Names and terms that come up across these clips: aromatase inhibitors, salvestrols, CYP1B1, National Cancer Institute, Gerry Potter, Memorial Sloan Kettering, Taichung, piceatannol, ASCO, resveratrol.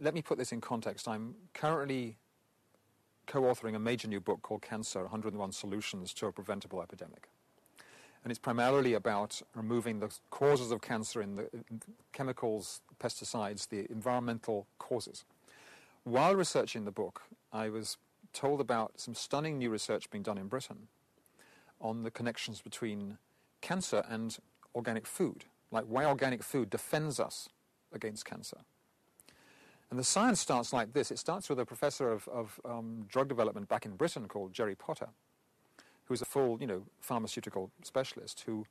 Let me put this in context. I'm currently co-authoring a major new book called Cancer, 101 Solutions to a Preventable Epidemic. And it's primarily about removing the causes of cancer in the chemicals, pesticides, the environmental causes. While researching the book, I was told about some stunning new research being done in Britain on the connections between cancer and organic food, like why organic food defends us against cancer. And the science starts like this. It starts with a professor of drug development back in Britain called Gerry Potter, who is a full, pharmaceutical specialist, who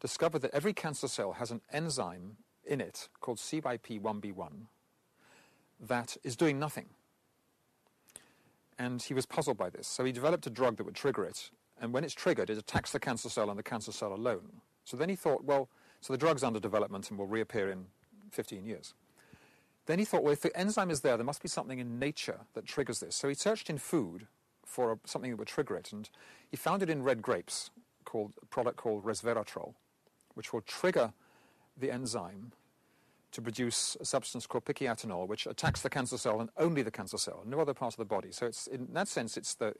discovered that every cancer cell has an enzyme in it called CYP1B1 that is doing nothing. And he was puzzled by this. So he developed a drug that would trigger it. And when it's triggered, it attacks the cancer cell and the cancer cell alone. So then he thought, so the drug's under development and will reappear in 15 years. Then he thought, well, if the enzyme is there, there must be something in nature that triggers this. So he searched in food for something that would trigger it, and he found it in red grapes, a product called resveratrol, which will trigger the enzyme to produce a substance called piceatannol, which attacks the cancer cell and only the cancer cell, no other part of the body. So it's, in that sense, it's the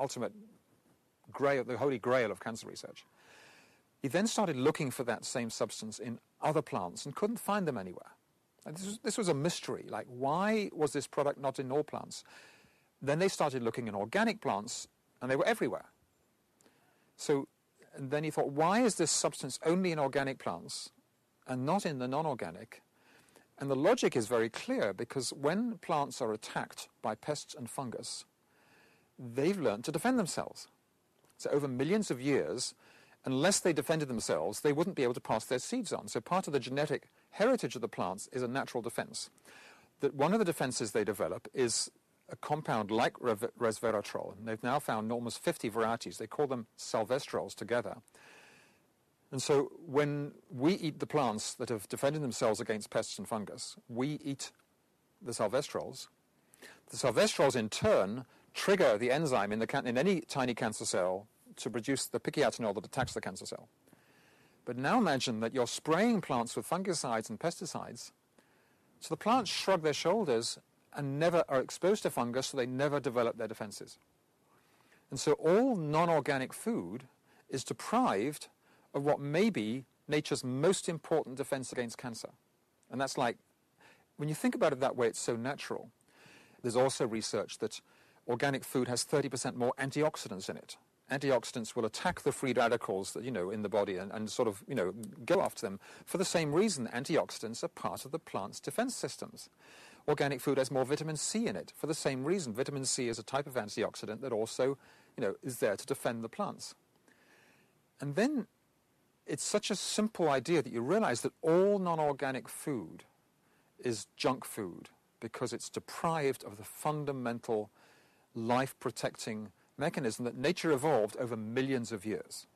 ultimate grail, the holy grail of cancer research. He then started looking for that same substance in other plants and couldn't find them anywhere. And this was a mystery, like why was this product not in all plants? Then they started looking in organic plants, and they were everywhere. So and then he thought, why is this substance only in organic plants and not in the non-organic? And the logic is very clear, because when plants are attacked by pests and fungus, they've learned to defend themselves. So over millions of years, unless they defended themselves, they wouldn't be able to pass their seeds on. So part of the genetic heritage of the plants is a natural defense. That one of the defenses they develop is a compound like resveratrol, and they've now found almost 50 varieties. They call them salvestrols together. And so when we eat the plants that have defended themselves against pests and fungus, we eat the salvestrols. The salvestrols, in turn, trigger the enzyme in any tiny cancer cell to produce the piceatannol that attacks the cancer cell. But now imagine that you're spraying plants with fungicides and pesticides, so the plants shrug their shoulders and never are exposed to fungus, so they never develop their defenses. And so all non-organic food is deprived of what may be nature's most important defense against cancer. And that's like, when you think about it that way, it's so natural. There's also research that organic food has 30% more antioxidants in it. Antioxidants will attack the free radicals that, in the body and sort of, go after them. For the same reason, antioxidants are part of the plant's defense systems. Organic food has more vitamin C in it. For the same reason, vitamin C is a type of antioxidant that also, is there to defend the plants. And then it's such a simple idea that you realize that all non-organic food is junk food because it's deprived of the fundamental life-protecting mechanism that nature evolved over millions of years.